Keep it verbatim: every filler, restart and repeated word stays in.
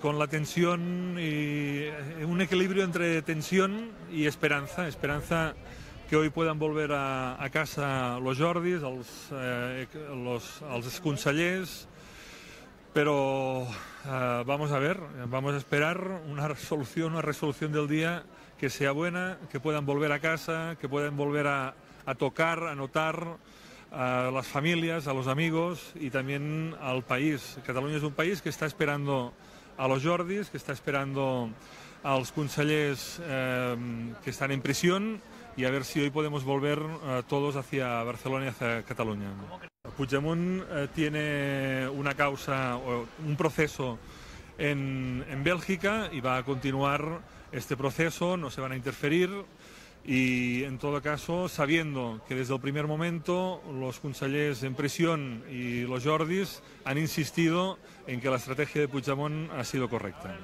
con la tensión y un equilibrio entre tensión y esperanza. Esperanza que hoy puedan volver a, a casa los Jordis, els, eh, los, els consellers, pero eh, vamos a ver, vamos a esperar una resolución, una resolución del día que sea buena, que puedan volver a casa, que puedan volver a, a tocar, a notar a las familias, a los amigos y también al país. Cataluña es un país que está esperando a los Jordis, que está esperando a los consellers eh, que están en prisión, y a ver si hoy podemos volver eh, todos hacia Barcelona y hacia Cataluña. Puigdemont eh, tiene una causa, o un proceso en, en Bélgica, y va a continuar este proceso, no se van a interferir, y en todo caso sabiendo que desde el primer momento los consellers en prisión y los Jordis han insistido en que la estrategia de Puigdemont ha sido correcta.